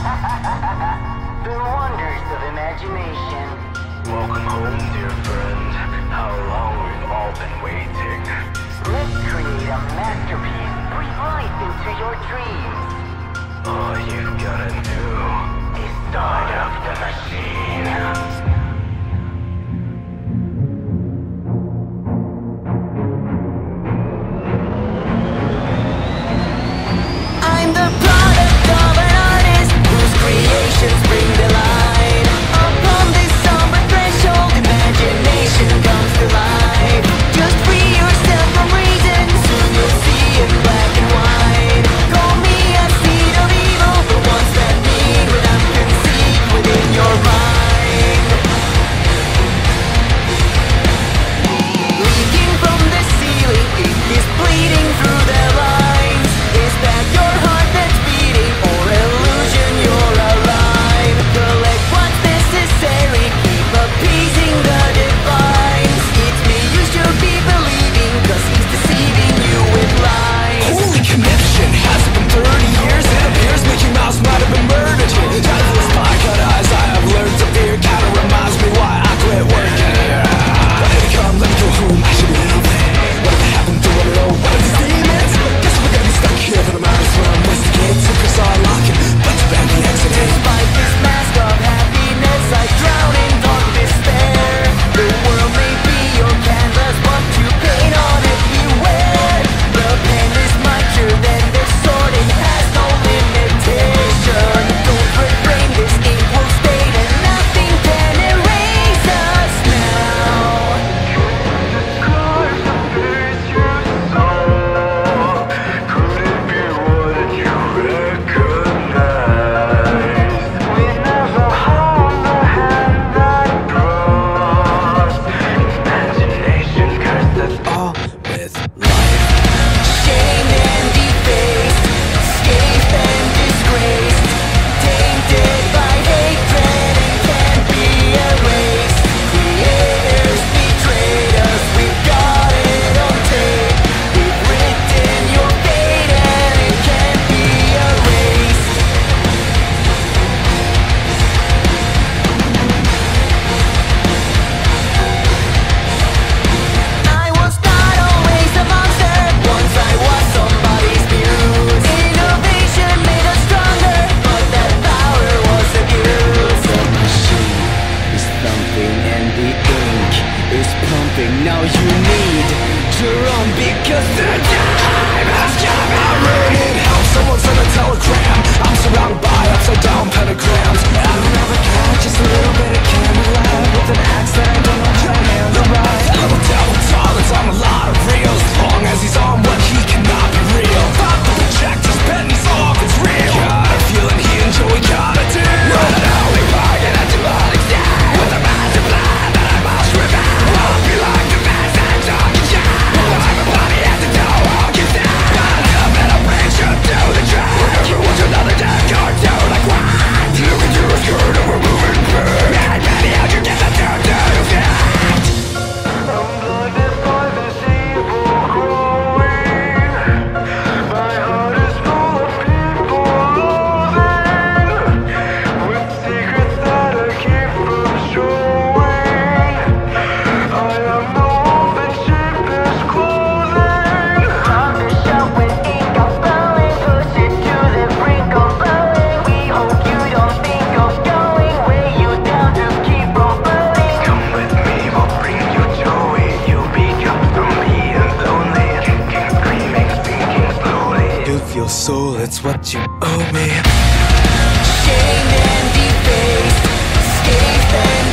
The wonders of imagination. Welcome home, dear friend. How long we've all been waiting. Let's create a masterpiece. Breathe life into your dreams. All you've gotta do is start up the machine. Now you need to run because the time has come. I'm running out, someone sent a telegram. I'm surrounded by upside down pentagrams. I've never got just a little bit of candlelight with an accent on my hand. The right I will tell the tall that's on a lot of reels. As long as he's on what he cannot be real. Pop the reject his penance off, it's real. Got a feeling he enjoy, gotta do. Run it out, we rock it at the demonic side. With a massive lie that I must revive. I'll be like the your soul, it's what you owe me. Shame and defaced, escaped and